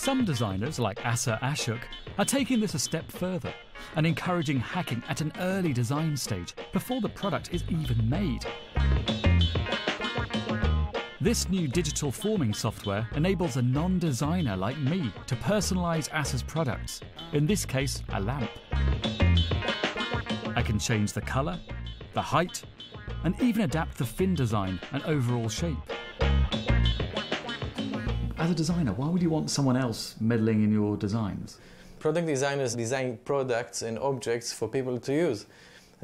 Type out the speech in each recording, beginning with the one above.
Some designers, like Assa Ashuach, are taking this a step further and encouraging hacking at an early design stage, before the product is even made. This new digital forming software enables a non-designer like me to personalize Assa's products, in this case, a lamp. I can change the color, the height, and even adapt the fin design and overall shape. As a designer, why would you want someone else meddling in your designs? Product designers design products and objects for people to use.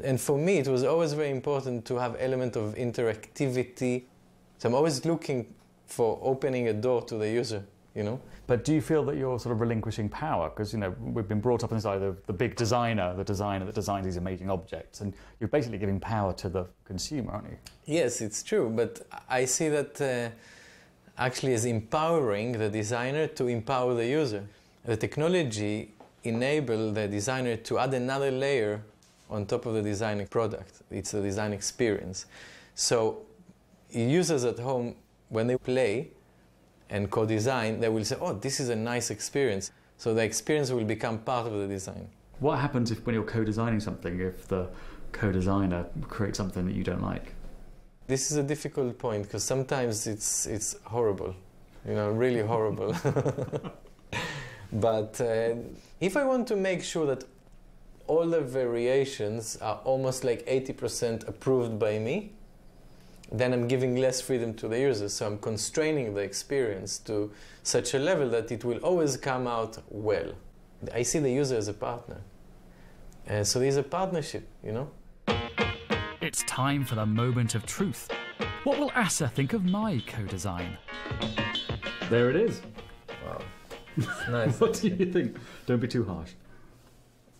And for me, it was always very important to have element of interactivity. So I'm always looking for opening a door to the user, you know. But do you feel that you're sort of relinquishing power? Because, you know, we've been brought up inside the big designer, the designer that designs these amazing objects, and you're basically giving power to the consumer, aren't you? Yes, it's true, but I see that actually as empowering the designer to empower the user. The technology enables the designer to add another layer on top of the design product. It's the design experience. So users at home, when they play and co-design, they will say, oh, this is a nice experience. So the experience will become part of the design. What happens if when you're co-designing something, if the co-designer creates something that you don't like? This is a difficult point, because sometimes it's horrible, you know, really horrible. But if I want to make sure that all the variations are almost like 80% approved by me, then I'm giving less freedom to the users, so I'm constraining the experience to such a level that it will always come out well. I see the user as a partner, and so there's a partnership, you know. It's time for the moment of truth. What will Assa think of my co-design? There it is. Wow, it's nice. What do you think? Don't be too harsh.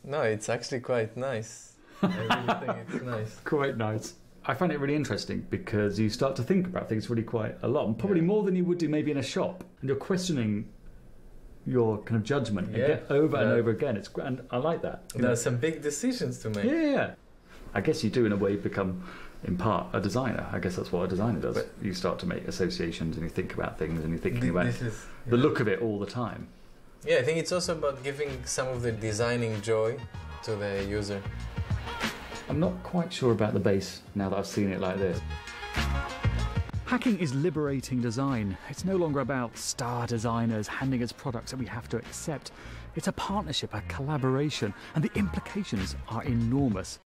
No, it's actually quite nice. I really think it's nice. Quite nice. I find it really interesting because you start to think about things really quite a lot, and probably more than you would do maybe in a shop. And you're questioning your kind of judgment and over again. It's, and I like that. There are some big decisions to make. Yeah. I guess you do, in a way, become, in part, a designer. I guess that's what a designer does. But you start to make associations and you think about things and you're thinking about the look of it all the time. Yeah, I think it's also about giving some of the designing joy to the user. I'm not quite sure about the base now that I've seen it like this. Hacking is liberating design. It's no longer about star designers handing us products that we have to accept. It's a partnership, a collaboration, and the implications are enormous.